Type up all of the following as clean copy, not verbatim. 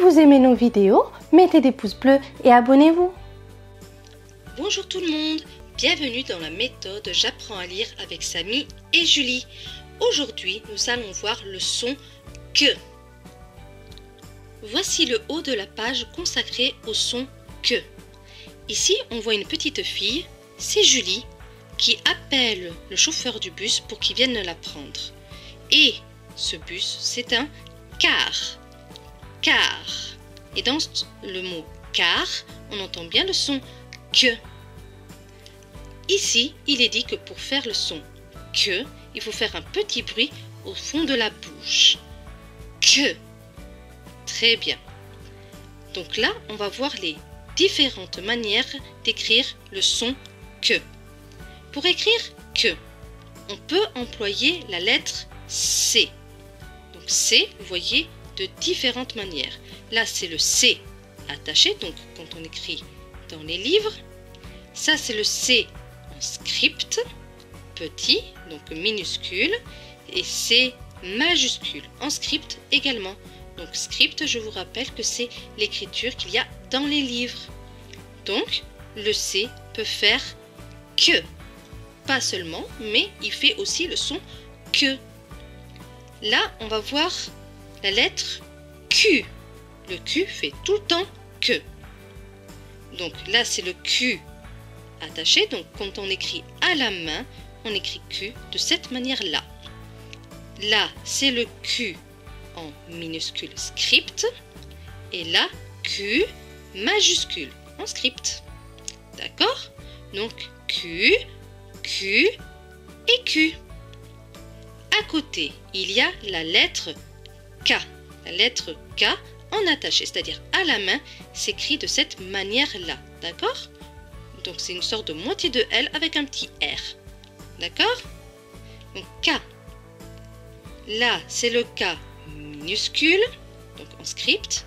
vous aimez nos vidéos, mettez des pouces bleus et abonnez-vous. Bonjour tout le monde, bienvenue dans la méthode J'apprends à lire avec Sami et Julie. Aujourd'hui, nous allons voir le son que. Voici le haut de la page consacrée au son que. Ici, on voit une petite fille, c'est Julie, qui appelle le chauffeur du bus pour qu'il vienne la prendre. Et ce bus, c'est un car. Car. Et dans le mot car, on entend bien le son que. Ici, il est dit que pour faire le son que, il faut faire un petit bruit au fond de la bouche. Que. Très bien. Donc là, on va voir les différentes manières d'écrire le son que. Pour écrire que, on peut employer la lettre C. Donc C, vous voyez, de différentes manières. Là, c'est le C attaché, donc quand on écrit dans les livres. Ça, c'est le C en script, petit, donc minuscule. Et C majuscule, en script également. Donc script, je vous rappelle que c'est l'écriture qu'il y a dans les livres. Donc, le C peut faire que. Pas seulement, mais il fait aussi le son que. Là, on va voir la lettre Q. Le Q fait tout le temps que. Donc là, c'est le Q attaché. Donc quand on écrit à la main, on écrit Q de cette manière-là. Là, c'est le Q en minuscule script. Et là, Q majuscule en script. D'accord? Donc Q, Q et Q. À côté, il y a la lettre K. La lettre K en attaché, c'est-à-dire à la main, s'écrit de cette manière-là. D'accord? Donc c'est une sorte de moitié de L avec un petit R. D'accord? Donc K. Là, c'est le K minuscule, donc en script.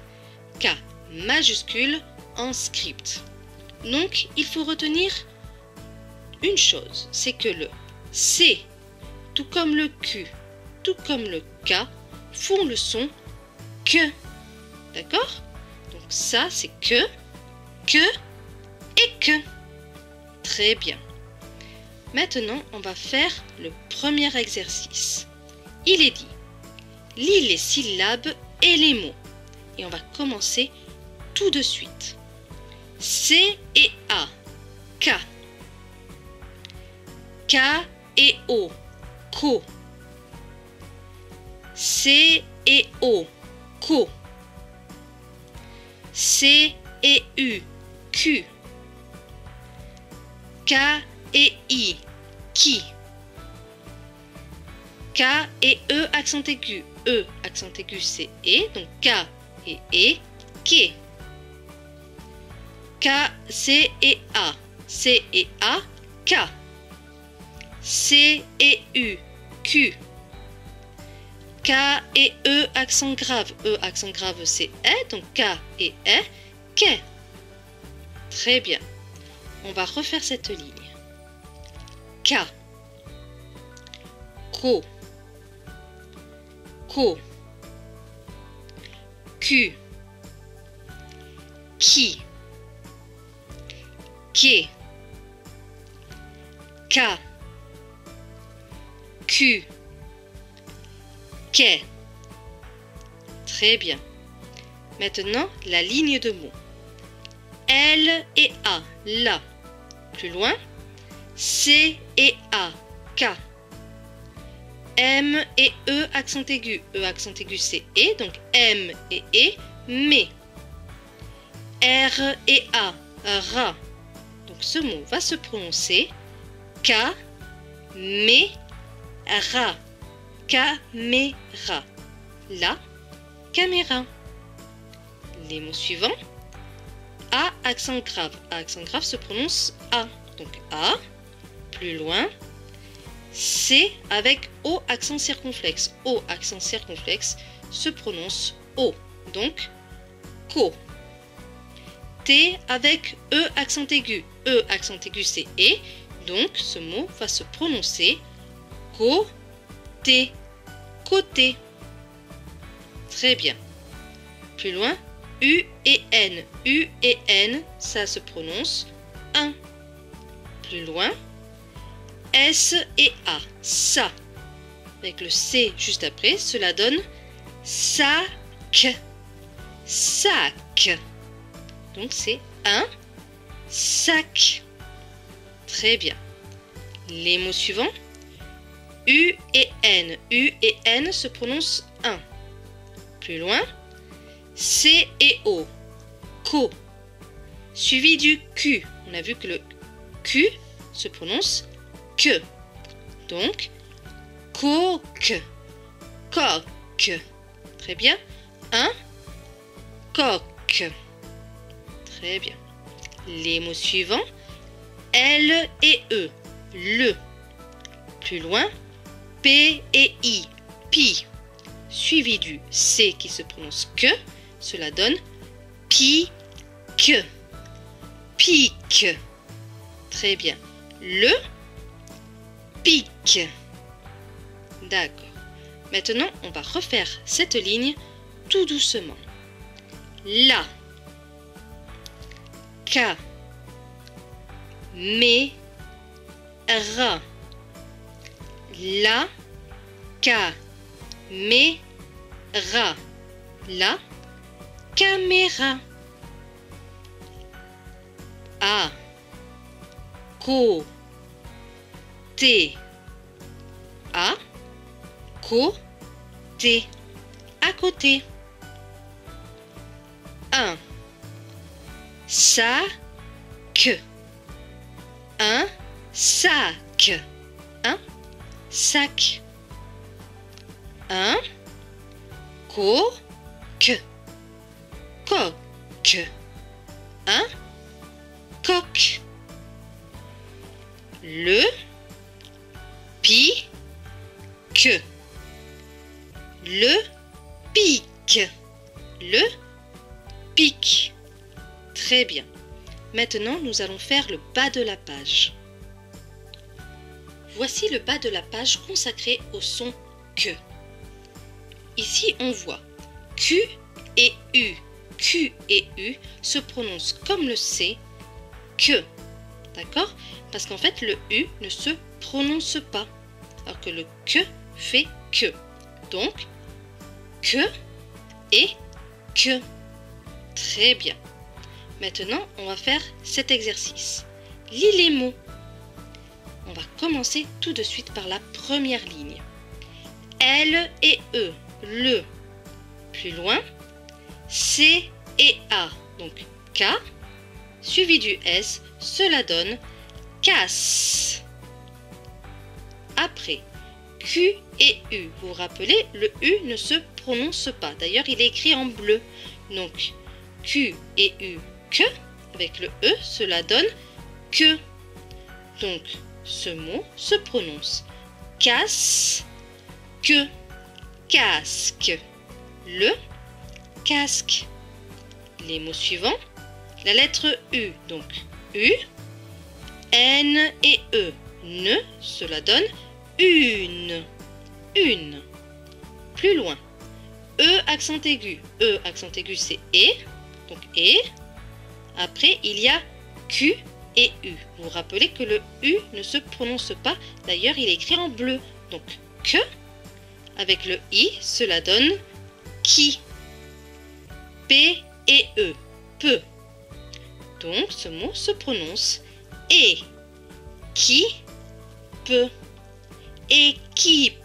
K majuscule en script. Donc il faut retenir une chose, c'est que le C, tout comme le Q, tout comme le K, font le son que. D'accord? Donc ça, c'est que et que. Très bien. Maintenant, on va faire le premier exercice. Il est dit, lis les syllabes et les mots. Et on va commencer tout de suite. C et A, K. K et O, co. C et O, co. C et U, Q. K et I, qui. K et E, accent aigu. E, accent aigu, c'est E. Donc K et E, qui. K, C et A. C et A, K. C et U, Q. K et E, accent grave. E, accent grave, c'est E. Donc K et E, K. Très bien. On va refaire cette ligne. K. Co. Co. Q. Qui. Ké. K. Q, K. Très bien. Maintenant, la ligne de mots. L et A, la. Plus loin. C et A, K. M et E, accent aigu. E, accent aigu, c'est E. Donc M et E, mais. R et A, ra. Donc ce mot va se prononcer K, mais. Ra, caméra, la caméra. Les mots suivants. A, accent grave. A, accent grave se prononce A. Donc A, plus loin. C avec O, accent circonflexe. O, accent circonflexe se prononce O. Donc co. T avec E, accent aigu. E, accent aigu, c'est E. Donc ce mot va se prononcer côté. Côté. Très bien. Plus loin, U et N. U et N, ça se prononce 1. Plus loin, S et A. Ça. Avec le C juste après, cela donne sac. Sac. Donc c'est un sac. Très bien. Les mots suivants. U et N. U et N se prononcent 1. Plus loin, C et O. Co. Suivi du Q. On a vu que le Q se prononce que. Donc, coq. Coq. Très bien. Un coq. Très bien. Les mots suivants. L et E. Le. Plus loin, P et I. Pi. Suivi du C qui se prononce que. Cela donne pique. Pique. Très bien. Le pique. D'accord. Maintenant, on va refaire cette ligne tout doucement. La. Ka. Me. Ra. La. Ka. Me. Ra. La. Caméra. A. Co. T. A. Co. T. À côté. Un. Sac. Un sac. Un sac. Un coq. Coq. Un coq. Le pique. Le pique. Le pique. Très bien. Maintenant, nous allons faire le bas de la page. Voici le bas de la page consacré au son que. Ici, on voit Q et U. Q et U se prononcent comme le C, que. D'accord? Parce qu'en fait, le U ne se prononce pas, alors que le que fait que. Donc, que et que. Très bien. Maintenant, on va faire cet exercice. Lis les mots. On va commencer tout de suite par la première ligne. L et E, le. Plus loin, C et A, donc K, suivi du S, cela donne casse. Après, Q et U. Vous vous rappelez, le U ne se prononce pas. D'ailleurs, il est écrit en bleu. Donc, Q et U, que. Avec le E, cela donne que. Donc, ce mot se prononce casse, que. Casque. Le casque. Les mots suivants. La lettre U, donc U. N et E. Ne, cela donne une. Une. Plus loin. E accent aigu. E accent aigu, c'est E. Donc E. Après, il y a Q et U. Vous vous rappelez que le U ne se prononce pas. D'ailleurs, il est écrit en bleu. Donc que. Avec le I, cela donne qui. P et E. Peu. Donc, ce mot se prononce et. Qui. Peu. Équipe.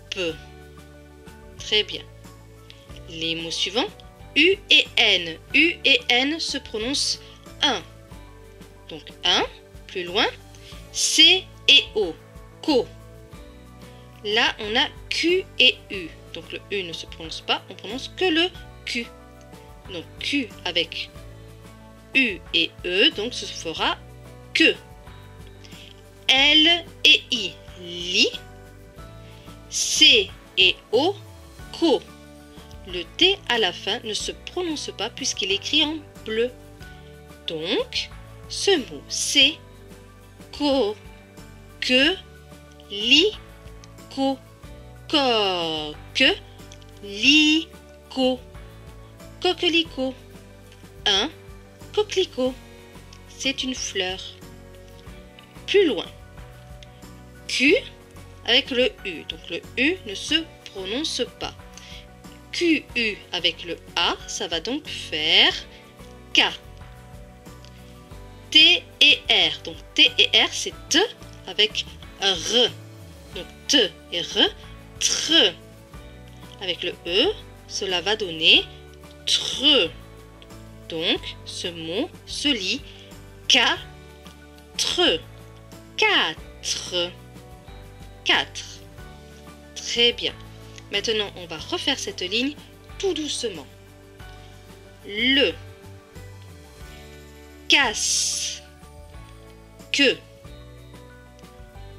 Très bien. Les mots suivants. U et N. U et N se prononcent 1. Donc 1. Plus loin. C et O. Co. Là, on a Q et U. Donc le U ne se prononce pas. On prononce que le Q. Donc Q avec U et E. Donc ce fera que. L et I. Li. C et O. Co. Le T à la fin ne se prononce pas puisqu'il est écrit en bleu. Donc, ce mot c'est co, que, li, co, coque, li, co, coquelicot. Un coquelicot, c'est une fleur. Plus loin, Q avec le U, donc le U ne se prononce pas. QU avec le A, ça va donc faire K. T et R, donc T et R c'est T avec R, donc T et R, TRE. Avec le E, cela va donner TRE. Donc, ce mot se lit quatre, quatre, quatre. Très bien. Maintenant, on va refaire cette ligne tout doucement. Le, casse, que,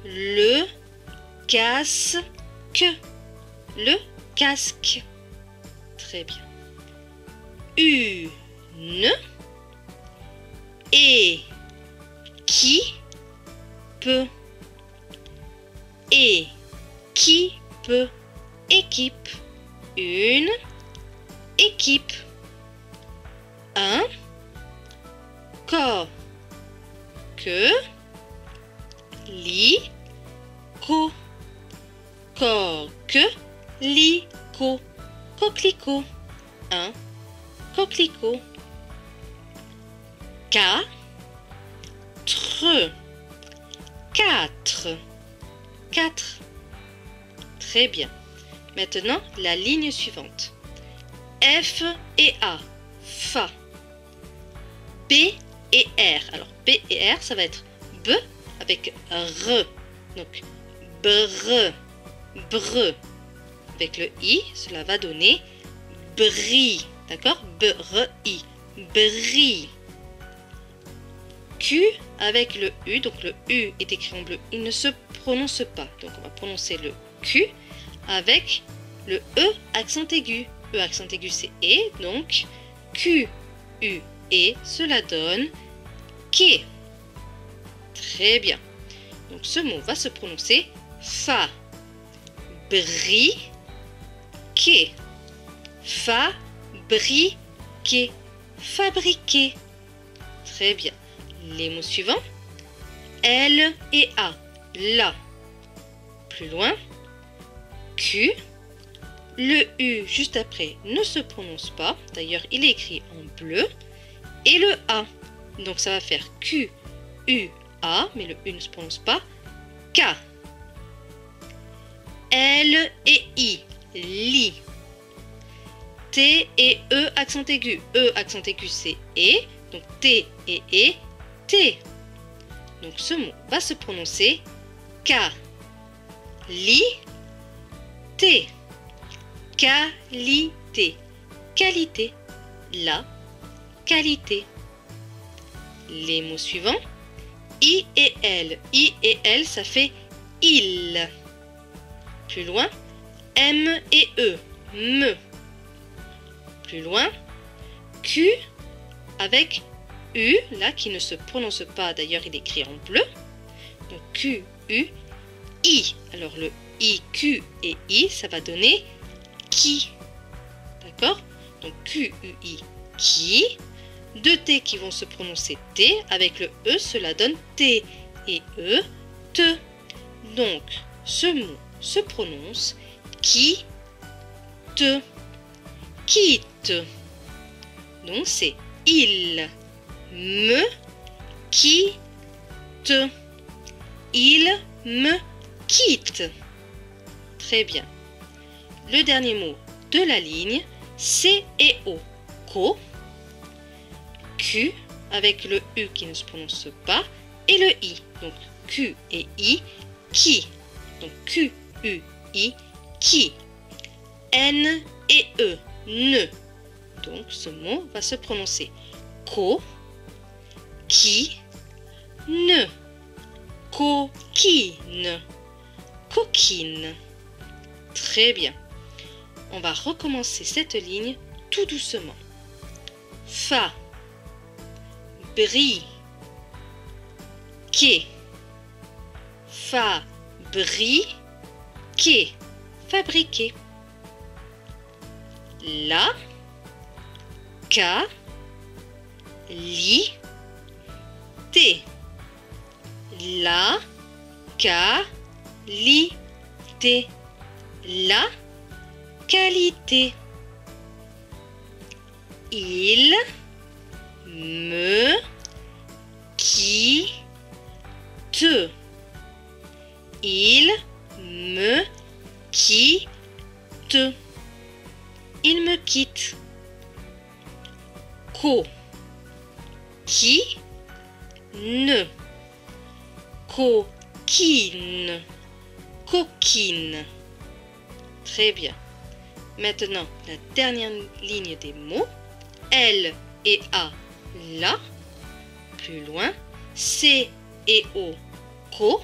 le, casse, que, le, casque. Très bien. U, ne, et qui peut, et qui peut, équipe, une équipe. Un corps, que, li, co, corps, que, li, co, coquelicot, un coquelicot. Quatre, quatre, quatre. Très bien. Maintenant, la ligne suivante. F et A, fa. B et R. Alors, B et R, ça va être B avec R. Donc, BRE, BRE. Avec le I, cela va donner BRI. D'accord? BRI, BRI. Q avec le U, donc le U est écrit en bleu, il ne se prononce pas. Donc on va prononcer le Q avec le E accent aigu. E accent aigu c'est E, donc Q, U, E, cela donne K. Très bien. Donc ce mot va se prononcer fa, bri, K. Fa, bri, K. Fabriquer. Très bien. Les mots suivants, L et A, la. Plus loin, Q. Le U juste après ne se prononce pas. D'ailleurs, il est écrit en bleu. Et le A. Donc, ça va faire Q, U, A. Mais le U ne se prononce pas. K. L et I, li. T et E, accent aigu. E, accent aigu, c'est E. Donc, T et E. T. Donc ce mot va se prononcer K, li, T, qualité, qualité, la qualité. Les mots suivants, I et L. I et L, ça fait il. Plus loin, M et E, me. Plus loin, Q avec U, là, qui ne se prononce pas, d'ailleurs, il est écrit en bleu. Donc, Q, U, I. Alors, le I, Q et I, ça va donner qui. D'accord? Donc, Q, U, I, qui. Deux T qui vont se prononcer T. Avec le E, cela donne T et E, te. Donc, ce mot se prononce qui, te, quitte. Donc, c'est il. Me quitte. Il me quitte. Très bien. Le dernier mot de la ligne, C et O. Co. Q avec le U qui ne se prononce pas et le I. Donc Q et I, qui. Donc Q, U, I, qui. N et E, ne. Donc ce mot va se prononcer co. Qui, ne, coquine, coquine. Très bien. On va recommencer cette ligne tout doucement. Fa, bri, quai. Fa, bri, quai. Fabriquer. La, ca, li, té. La, ka, li, té. La qualité. Il, me, qui, te. Il, me, qui, te. Il me quitte. Co, qui, ne. Coquine. Coquine. Très bien. Maintenant, la dernière ligne des mots. L et A, la. Plus loin, C et O, co.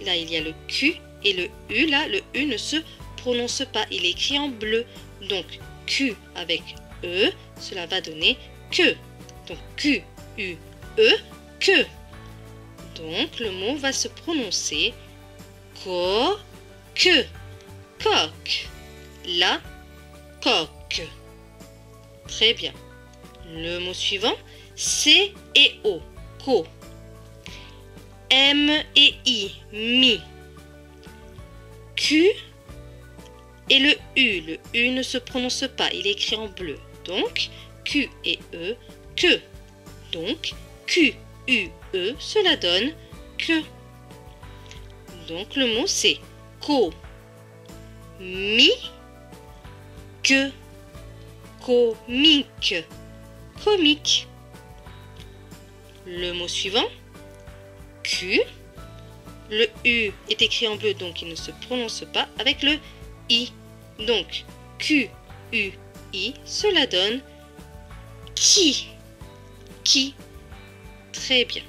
Là, il y a le Q et le U. Là, le U ne se prononce pas. Il est écrit en bleu. Donc, Q avec E, cela va donner que. Donc, Q, U, E, que. Donc, le mot va se prononcer co, que. Coq. La coque. Très bien. Le mot suivant, C et O, co. M et I, mi. Q et le U. Le U ne se prononce pas, il est écrit en bleu. Donc, Q et E, que. Donc, Q, U, E, cela donne que. Donc, le mot c'est co. Mi, que. Comique. Comique. Le mot suivant, Q. Le U est écrit en bleu, donc il ne se prononce pas avec le I. Donc, Q, U, I, cela donne qui. Qui. Très bien.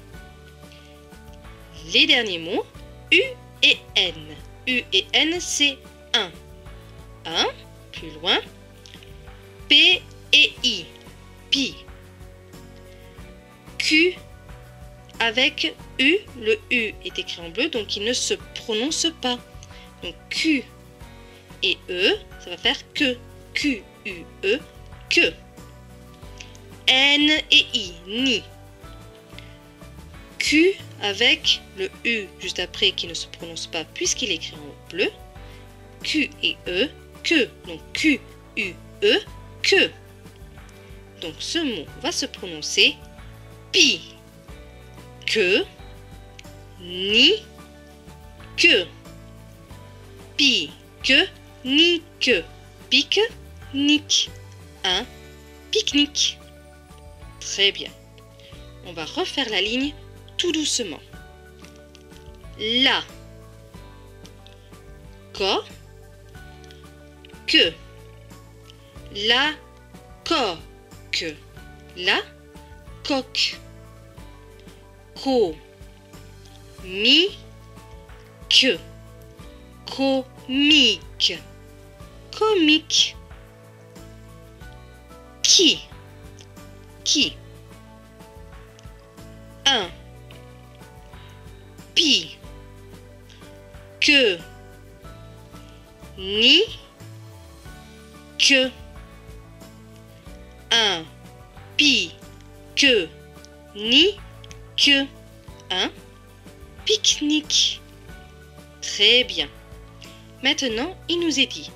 Les derniers mots, U et N. U et N, c'est 1. 1, plus loin, P et I, pi. Q avec U, le U est écrit en bleu, donc il ne se prononce pas. Donc Q et E, ça va faire que. Q, U, E, que. N et I, ni. Q avec le U juste après qui ne se prononce pas puisqu'il est écrit en bleu. Q et E, que. Donc Q, U, E, que. Donc ce mot va se prononcer pi. Que. Ni. Que. Pi. Que. Ni. Que. Pique. Nique. Un pique-nique. Très bien. On va refaire la ligne tout doucement. La. Co. Que. La coque. La coque. Co. Mi. Que. Comique. Comique. Qui. Qui. Un. Pi. Que. Ni. Que. Un. Pi. Que. Ni. Que. Un pique-nique. Très bien. Maintenant, il nous est dit,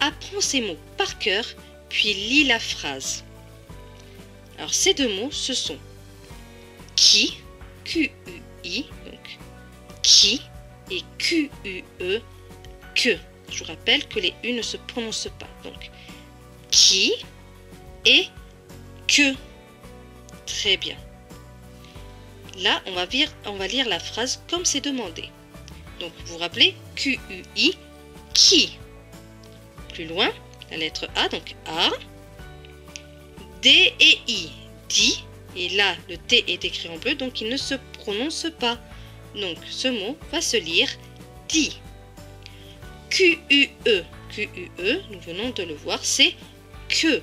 apprends ces mots par cœur, puis lis la phrase. Alors, ces deux mots, ce sont qui, Q-U-I, donc qui, et Q-U-E, que. Je vous rappelle que les U ne se prononcent pas. Donc, qui et que. Très bien. Là, on va lire la phrase comme c'est demandé. Donc, vous vous rappelez, Q-U-I, qui. Plus loin, la lettre A, donc A. D et I, di. Et là, le T est écrit en bleu, donc il ne se prononce pas. Donc, ce mot va se lire di. Q-U-E. Q-U-E, nous venons de le voir, c'est que.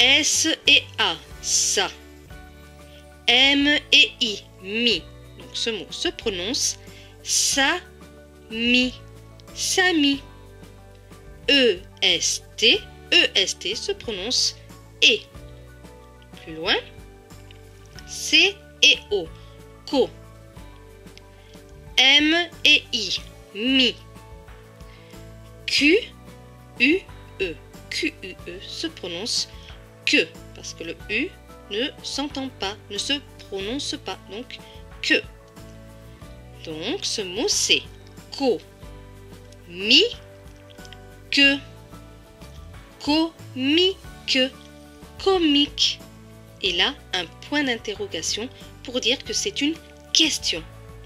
S et A, ça. M et I, mi. Donc ce mot se prononce sa, mi, sami. E, S, T. E, S, T se prononce et. plus loin. C et O, co. M et I, mi. Q, U, E. Q, U, E se prononce que, parce que le U ne s'entend pas, ne se prononce pas, donc que. Donc ce mot c'est co, mi, que, comique, comique. Et là, un point d'interrogation pour dire que c'est une question.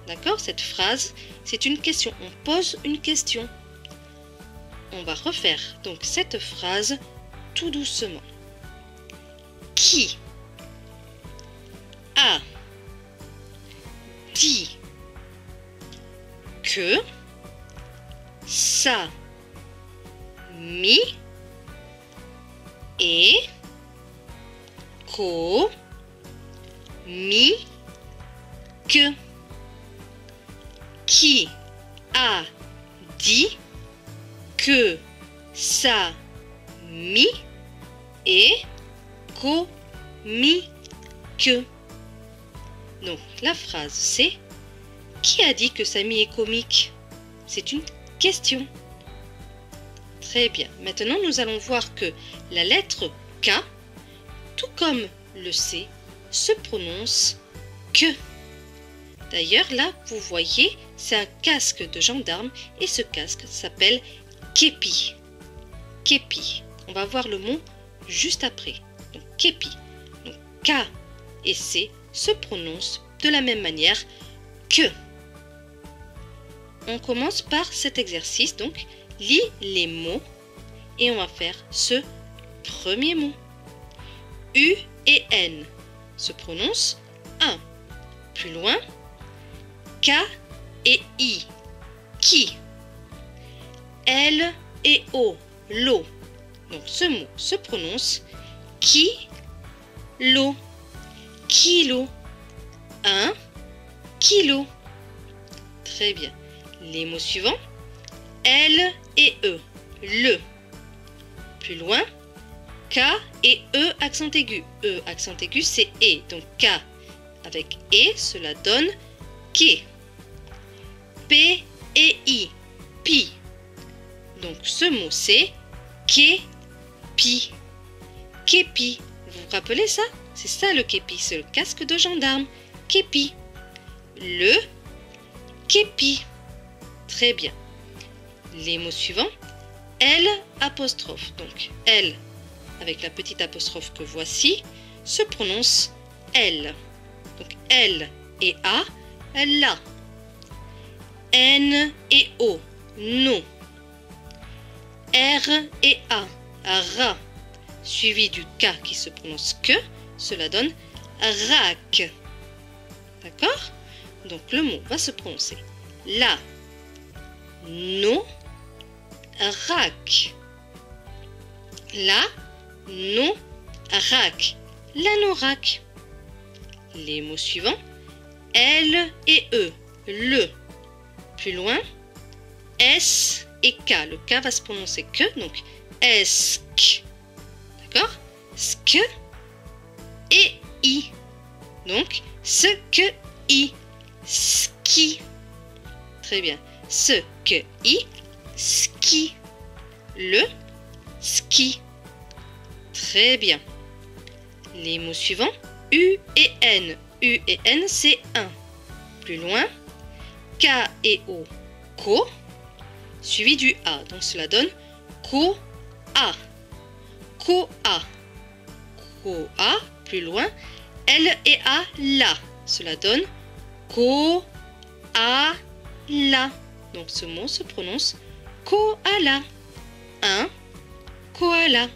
D'accord? Cette phrase, c'est une question. On pose une question. On va refaire donc cette phrase tout doucement. Qui a dit que Sami et comique? Qui a dit que Sami est comique? Donc la phrase c'est qui a dit que Sami est comique? C'est une question. Très bien. Maintenant nous allons voir que la lettre K, tout comme le C, se prononce que. D'ailleurs là vous voyez c'est un casque de gendarme et ce casque s'appelle Képi. Képi. On va voir le mot juste après. Donc Képi. Donc K et C se prononcent de la même manière que. On commence par cet exercice. Donc lis les mots et on va faire ce premier mot. U et N se prononcent un. Plus loin, K et I, qui. L et O, l'eau. Donc ce mot se prononce qui, l'eau, kilo, un, kilo. Très bien. Les mots suivants, L et E, le. Plus loin, K et E accent aigu. E accent aigu c'est E, donc K avec E cela donne K. P et I, pi. Donc ce mot c'est képi. Képi. Vous vous rappelez ça? C'est ça le képi, c'est le casque de gendarme. Képi. Le képi. Très bien. Les mots suivants. L apostrophe. Donc L avec la petite apostrophe que voici se prononce L. Donc L et A, la. N et O, non. R et A, ra, suivi du K qui se prononce que, cela donne rac. D'accord? Donc le mot va se prononcer la, non, rac. La, non, rac. L'anorak. Les mots suivants, L et E, le. Plus loin, S et K. Le K va se prononcer que, donc ESK. D'accord? SK et I. Donc, ce que I. Ski. Très bien. Ce que I. Ski. Le. Ski. Très bien. Les mots suivants, U et N. U et N, c'est 1. Plus loin, K et O, co, suivi du A. Donc cela donne co, A. Co, A. Co, A. Plus loin, L et A, la. Cela donne co, A, la. Donc ce mot se prononce koala. Un, koala.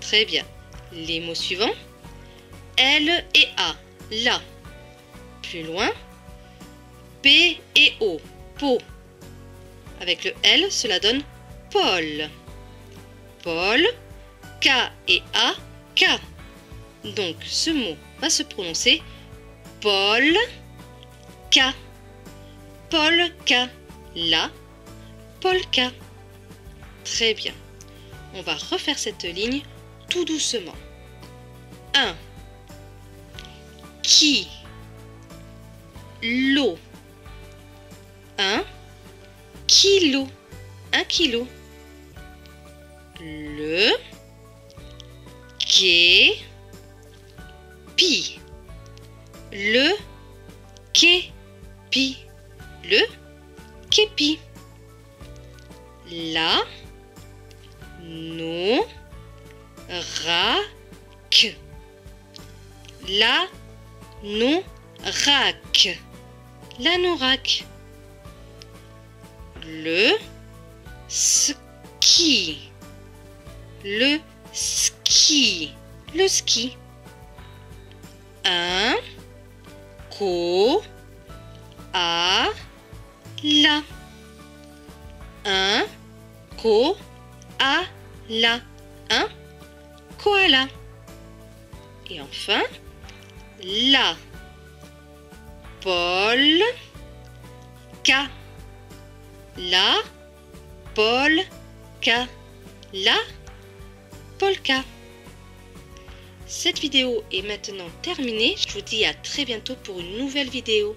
Très bien. Les mots suivants. L et A, la. Plus loin, P et O, po. Avec le L, cela donne Paul. Paul, K et A, K. Donc ce mot va se prononcer Paul, K. Paul, K, la. Paul, K. Très bien. On va refaire cette ligne tout doucement. 1. qui, l'eau, 1 kilo, 1 kilo. Le képi, le képi, le képi. La no rac, la no rac, la no rac. Le ski, le ski, le ski. Un ko a la, un ko a la, un koala. Et enfin la pol ka, la polka, la polka. Cette vidéo est maintenant terminée. Je vous dis à très bientôt pour une nouvelle vidéo.